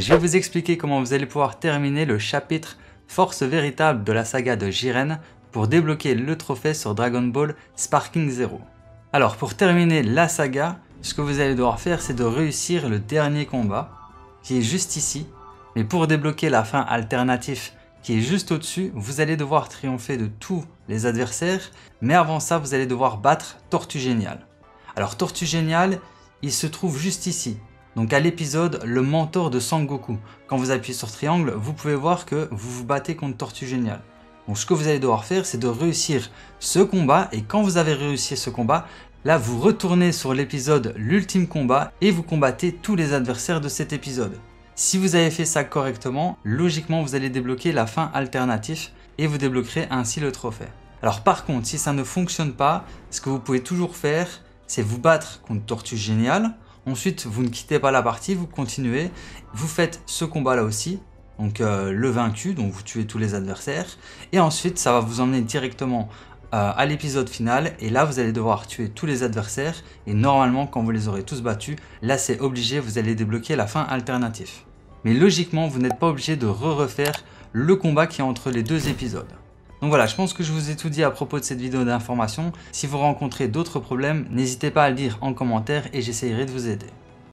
Je vais vous expliquer comment vous allez pouvoir terminer le chapitre Force véritable de la saga de Jiren pour débloquer le trophée sur Dragon Ball Sparking Zero. Alors pour terminer la saga, ce que vous allez devoir faire c'est de réussir le dernier combat qui est juste ici, mais pour débloquer la fin alternative qui est juste au-dessus, vous allez devoir triompher de tous les adversaires, mais avant ça vous allez devoir battre Tortue Géniale. Alors Tortue Géniale, il se trouve juste ici, donc à l'épisode le mentor de Son Goku. Quand vous appuyez sur triangle, vous pouvez voir que vous vous battez contre Tortue Géniale. Donc ce que vous allez devoir faire c'est de réussir ce combat, et quand vous avez réussi ce combat, là vous retournez sur l'épisode l'ultime combat et vous combattez tous les adversaires de cet épisode. Si vous avez fait ça correctement, logiquement vous allez débloquer la fin alternative et vous débloquerez ainsi le trophée. Alors par contre, si ça ne fonctionne pas, ce que vous pouvez toujours faire, c'est vous battre contre Tortue Géniale. Ensuite, vous ne quittez pas la partie, vous continuez, vous faites ce combat là aussi, donc le vaincu, donc vous tuez tous les adversaires, et ensuite ça va vous emmener directement à l'épisode final, et là vous allez devoir tuer tous les adversaires, et normalement quand vous les aurez tous battus, là c'est obligé, vous allez débloquer la fin alternative. Mais logiquement, vous n'êtes pas obligé de refaire le combat qui est entre les deux épisodes. Donc voilà, je pense que je vous ai tout dit à propos de cette vidéo d'information. Si vous rencontrez d'autres problèmes, n'hésitez pas à le dire en commentaire et j'essayerai de vous aider.